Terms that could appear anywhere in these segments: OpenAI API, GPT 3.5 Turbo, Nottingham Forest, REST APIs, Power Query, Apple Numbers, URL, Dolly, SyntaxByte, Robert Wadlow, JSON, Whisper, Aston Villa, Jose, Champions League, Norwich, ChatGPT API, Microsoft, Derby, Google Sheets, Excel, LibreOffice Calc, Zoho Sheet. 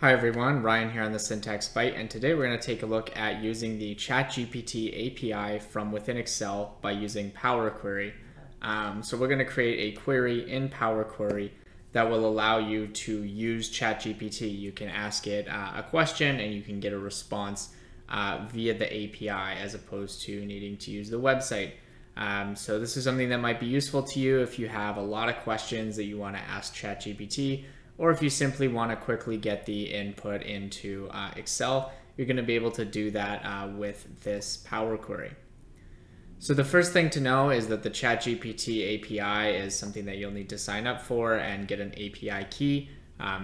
Hi everyone, Ryan here on the SyntaxByte, and today we're going to take a look at using the ChatGPT API from within Excel by using Power Query. So we're going to create a query in Power Query that will allow you to use ChatGPT. You can ask it a question and you can get a response via the API as opposed to needing to use the website. So this is something that might be useful to you if you have a lot of questions that you want to ask ChatGPT, or if you simply want to quickly get the input into Excel, you're going to be able to do that with this Power Query. So the first thing to know is that the ChatGPT API is something that you'll need to sign up for and get an API key.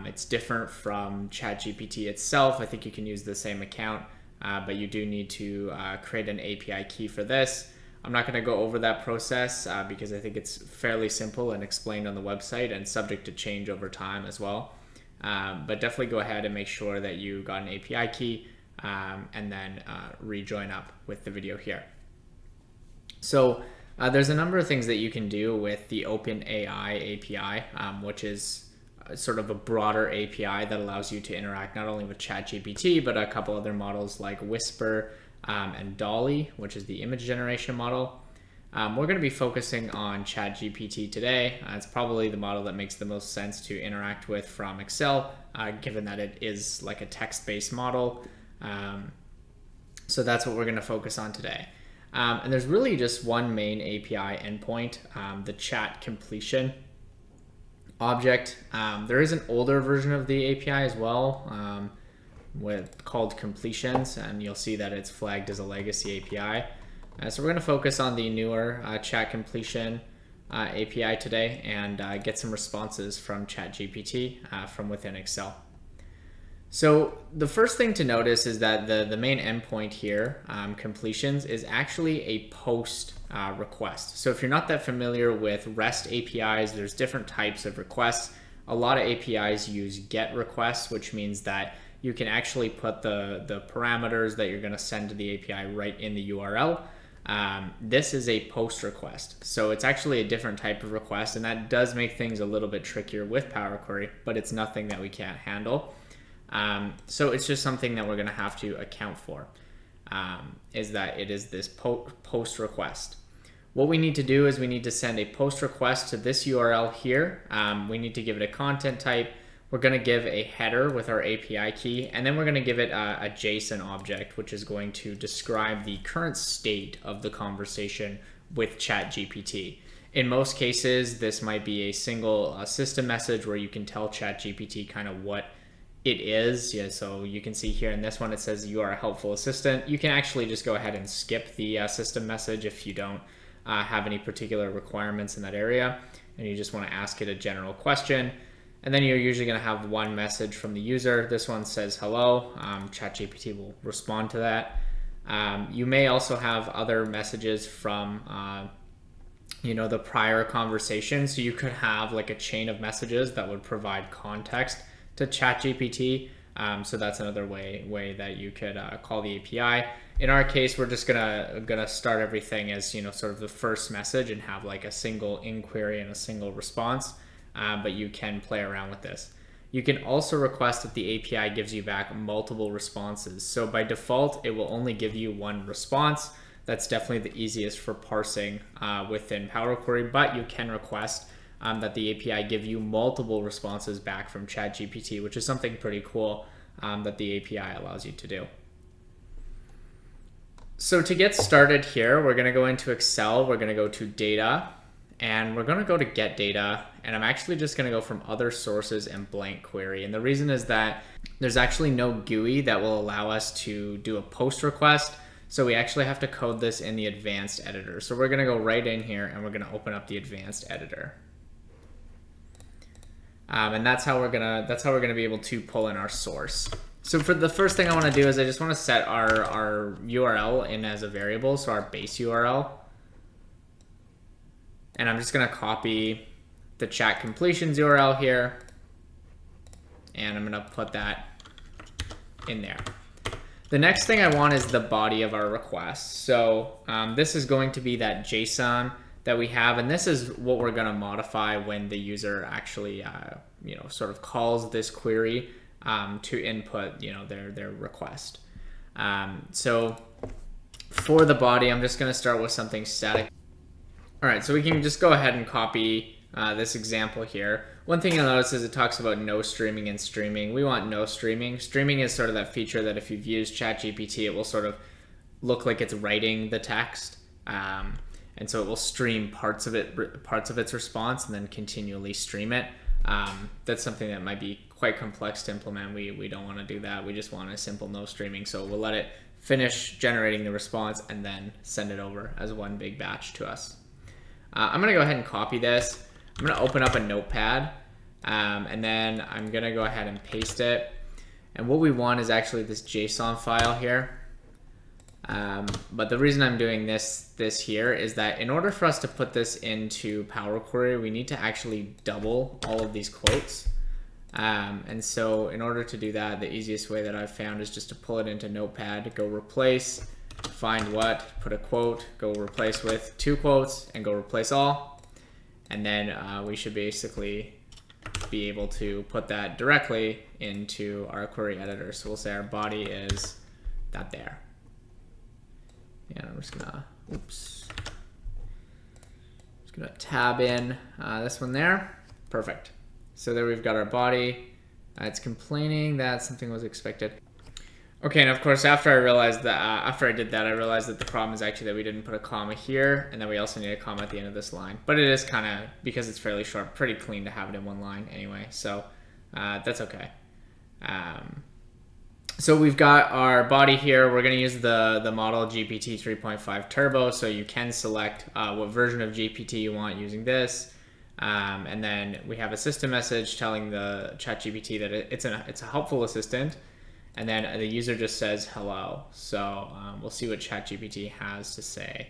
It's different from ChatGPT itself. I think you can use the same account, but you do need to create an API key for this. I'm not going to go over that process because I think it's fairly simple and explained on the website and subject to change over time as well. But definitely go ahead and make sure that you got an API key and then rejoin up with the video here. So there's a number of things that you can do with the OpenAI API, which is sort of a broader API that allows you to interact not only with ChatGPT, but a couple other models like Whisper, and Dolly, which is the image generation model. We're going to be focusing on ChatGPT today. It's probably the model that makes the most sense to interact with from Excel, given that it is like a text-based model. So that's what we're going to focus on today. And there's really just one main API endpoint, the chat completion object. There is an older version of the API as well, called completions, and you'll see that it's flagged as a legacy API. So we're going to focus on the newer chat completion API today and get some responses from ChatGPT from within Excel. So the first thing to notice is that the main endpoint here, completions, is actually a post request. So if you're not that familiar with REST APIs, there's different types of requests. A lot of APIs use GET requests, which means that you can actually put the parameters that you're going to send to the API right in the URL. This is a post request, so it's actually a different type of request, and that does make things a little bit trickier with Power Query, but it's nothing that we can't handle. So it's just something that we're going to have to account for, is that it is this post request. What we need to do is we need to send a post request to this URL here. We need to give it a content type. We're going to give a header with our API key, and then we're going to give it a JSON object, which is going to describe the current state of the conversation with ChatGPT. In most cases, this might be a single system message where you can tell ChatGPT kind of what it is. Yeah, so you can see here in this one, it says you are a helpful assistant. You can actually just go ahead and skip the system message if you don't have any particular requirements in that area, and you just want to ask it a general question. And then you're usually going to have one message from the user. This one says hello. ChatGPT will respond to that. You may also have other messages from you know, the prior conversation. So you could have like a chain of messages that would provide context to ChatGPT. So that's another way that you could call the API. In our case, we're just gonna start everything as, you know, sort of the first message and have like a single inquiry and a single response. But you can play around with this. You can also request that the API gives you back multiple responses. So by default, it will only give you one response. That's definitely the easiest for parsing within Power Query, but you can request that the API give you multiple responses back from ChatGPT, which is something pretty cool that the API allows you to do. So to get started here, we're gonna go into Excel, we're gonna go to Data, and we're going to go to Get Data, and I'm actually just going to go from Other Sources and Blank Query. And the reason is that there's actually no GUI that will allow us to do a post request, so we actually have to code this in the advanced editor. So we're going to go right in here and we're going to open up the advanced editor. And that's how we're going to be able to pull in our source. So for the first thing I want to do is I just want to set our URL in as a variable, so our base URL. And I'm just going to copy the chat completions URL here, and I'm going to put that in there. The next thing I want is the body of our request. So this is going to be that JSON that we have, and this is what we're going to modify when the user actually, you know, sort of calls this query to input, you know, their request. So for the body, I'm just going to start with something static. All right, so we can just go ahead and copy this example here. One thing you'll notice is it talks about no streaming and streaming. We want no streaming. Streaming is sort of that feature that if you've used ChatGPT, it will sort of look like it's writing the text. And so it will stream parts of it, parts of its response, and then continually stream it. That's something that might be quite complex to implement. We don't want to do that. We just want a simple no streaming. So we'll let it finish generating the response and then send it over as one big batch to us. I'm going to go ahead and copy this. I'm going to open up a notepad, and then I'm going to go ahead and paste it. And what we want is actually this JSON file here. But the reason I'm doing this here is that in order for us to put this into Power Query, we need to actually double all of these quotes. And so in order to do that, the easiest way that I've found is just to pull it into Notepad, go replace, find what, put a quote, go replace with two quotes, and go replace all. And then we should basically be able to put that directly into our query editor. So we'll say our body is that there. And I'm just gonna, oops, just gonna tab in this one there. Perfect. So there we've got our body. It's complaining that something was expected. Okay, and of course, after I realized that, after I did that, I realized that the problem is actually that we didn't put a comma here, and then we also need a comma at the end of this line. But it is kind of, because it's fairly short, pretty clean to have it in one line anyway. So that's okay. So we've got our body here. We're going to use the model GPT 3.5 Turbo. So you can select what version of GPT you want using this. And then we have a system message telling the ChatGPT that it's a helpful assistant. And then the user just says hello. So we'll see what ChatGPT has to say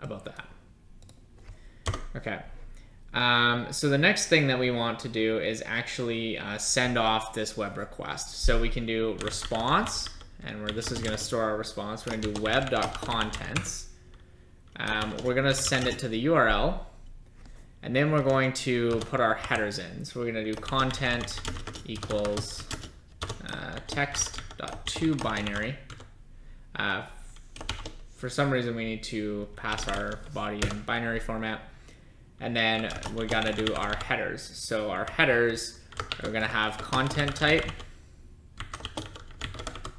about that. Okay. So the next thing that we want to do is actually send off this web request. So we can do response, and where this is going to store our response, we're going to do web.contents. We're going to send it to the URL, and then we're going to put our headers in. So we're going to do content equals text.toBinary. For some reason, we need to pass our body in binary format. And then we gotta do our headers. So our headers are gonna have content type,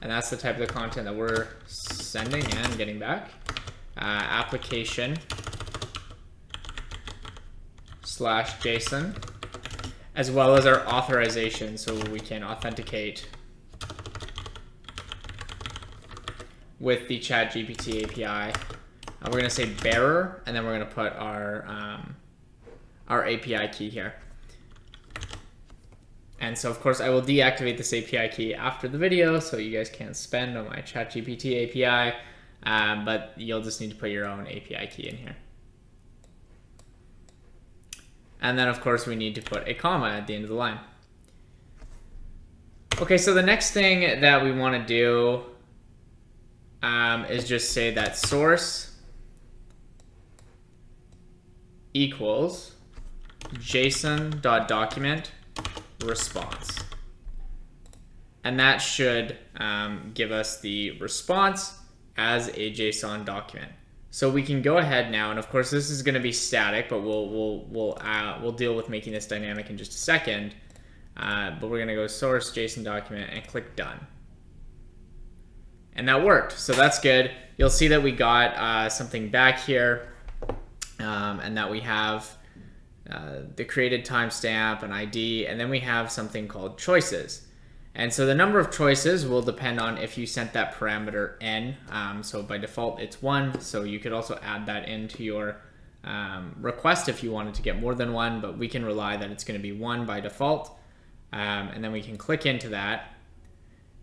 and that's the type of the content that we're sending and getting back. Application / JSON, as well as our authorization, so we can authenticate with the ChatGPT API. We're gonna say bearer, and then we're gonna put our API key here. And so of course I will deactivate this API key after the video so you guys can't spend on my ChatGPT API, but you'll just need to put your own API key in here. And then of course we need to put a comma at the end of the line. Okay, so the next thing that we wanna do is just say that source equals JSON.document response. And that should give us the response as a JSON document. So we can go ahead now, and of course this is going to be static, but we'll deal with making this dynamic in just a second. But we're going to go source JSON document and click done. And that worked, so that's good. You'll see that we got something back here. And that we have the created timestamp, an ID, and then we have something called choices. And so the number of choices will depend on if you sent that parameter n. So by default, it's 1. So you could also add that into your request if you wanted to get more than one, but we can rely that it's going to be 1 by default. And then we can click into that.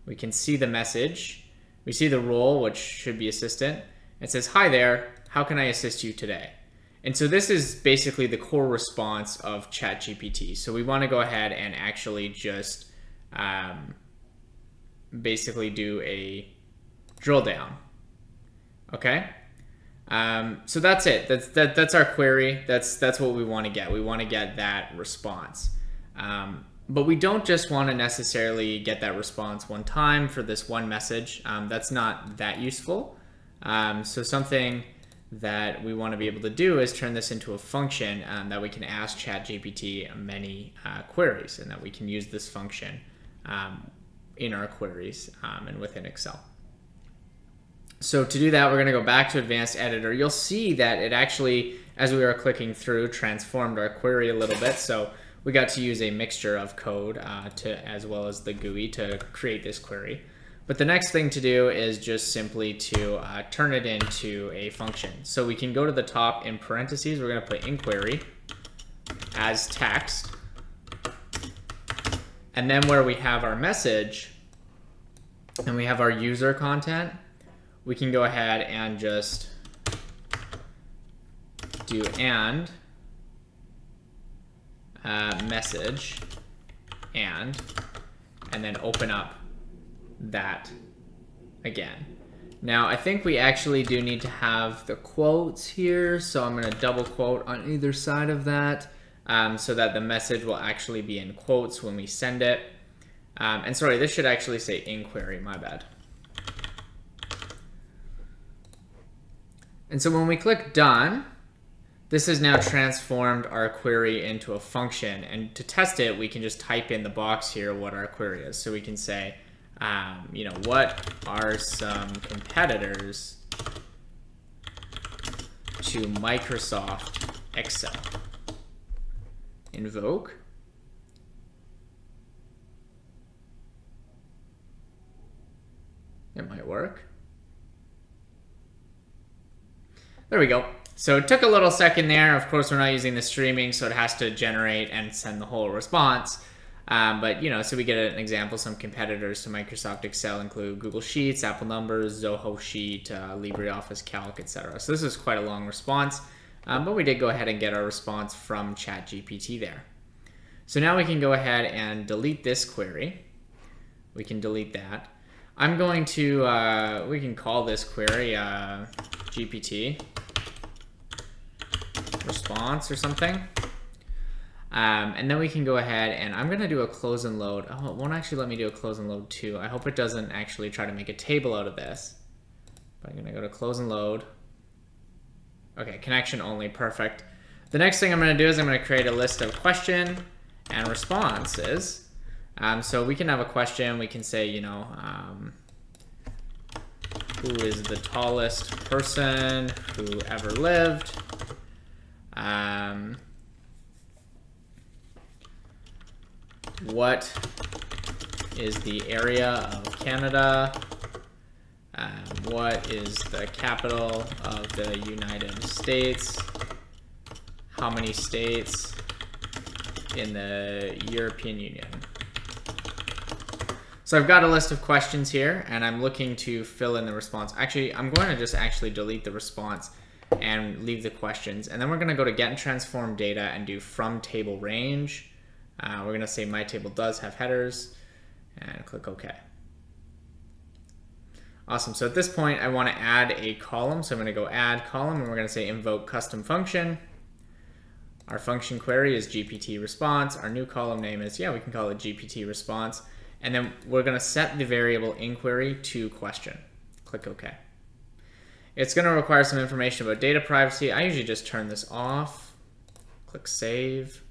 We can see the message. We see the role, which should be assistant. It says, "Hi there, how can I assist you today?" And so this is basically the core response of ChatGPT. So we want to go ahead and actually just basically do a drill down. Okay. So that's it. That's our query. That's what we want to get. We want to get that response. But we don't just want to necessarily get that response one time for this one message. That's not that useful. So something that we want to be able to do is turn this into a function that we can ask ChatGPT many queries, and that we can use this function in our queries and within Excel. So to do that, we're going to go back to Advanced Editor. You'll see that it actually, as we are clicking through, transformed our query a little bit. So we got to use a mixture of code as well as the GUI to create this query. But the next thing to do is just simply to turn it into a function. So we can go to the top in parentheses, we're going to put inquiry as text. And then where we have our message and we have our user content, we can go ahead and just do and message and then open up that again. Now I think we actually do need to have the quotes here, so I'm going to double quote on either side of that so that the message will actually be in quotes when we send it. And sorry, this should actually say inquiry, my bad. And so when we click done, this has now transformed our query into a function, and to test it, we can just type in the box here what our query is. So we can say, you know, what are some competitors to Microsoft Excel? Invoke. It might work. There we go. So it took a little second there. Of course, we're not using the streaming, so it has to generate and send the whole response. But, you know, so we get an example. Some competitors to Microsoft Excel include Google Sheets, Apple Numbers, Zoho Sheet, LibreOffice Calc, etc. So this is quite a long response, but we did go ahead and get our response from ChatGPT there. So now we can go ahead and delete this query. We can delete that. I'm going to, we can call this query GPT response or something, and then we can go ahead and I'm gonna do a close and load. Oh, it won't actually let me do a close and load too. I hope it doesn't actually try to make a table out of this, but I'm gonna go to close and load. Okay, connection only, perfect. The next thing I'm gonna do is I'm gonna create a list of question and responses. So we can have a question. We can say, you know, who is the tallest person who ever lived? What is the area of Canada? What is the capital of the United States? How many states in the European Union? So I've got a list of questions here, and I'm looking to fill in the response. Actually, I'm going to just actually delete the response and leave the questions. And then we're gonna go to get and transform data and do from table range. We're gonna say my table does have headers and click OK. Awesome, so at this point I wanna add a column. So I'm gonna go add column, and we're gonna say invoke custom function. Our function query is GPT response. Our new column name is, yeah, we can call it GPT response. And then we're gonna set the variable inquiry to question. Click OK. It's going to require some information about data privacy. I usually just turn this off. Click save.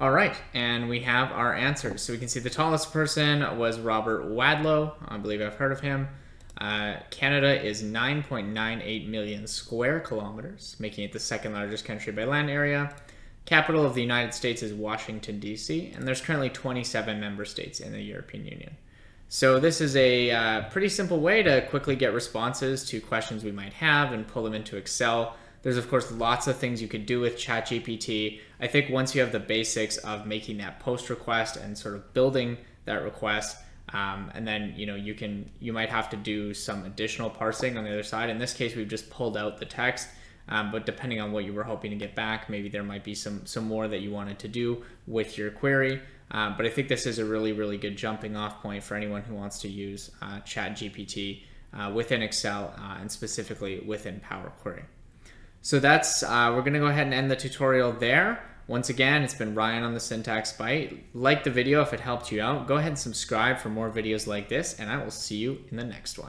All right, and we have our answers. So we can see the tallest person was Robert Wadlow. I believe I've heard of him. Canada is 9.98 million square kilometers, making it the second largest country by land area. Capital of the United States is Washington, D.C., and there's currently 27 member states in the European Union. So this is a pretty simple way to quickly get responses to questions we might have and pull them into Excel. There's, of course, lots of things you could do with ChatGPT. I think once you have the basics of making that post request and sort of building that request, and then, you know, you might have to do some additional parsing on the other side. In this case, we've just pulled out the text. But depending on what you were hoping to get back, maybe there might be some more that you wanted to do with your query. But I think this is a really, really good jumping off point for anyone who wants to use ChatGPT within Excel and specifically within Power Query. So that's, we're gonna go ahead and end the tutorial there. Once again, it's been Ryan on the Syntax Byte. Like the video if it helped you out. Go ahead and subscribe for more videos like this, and I will see you in the next one.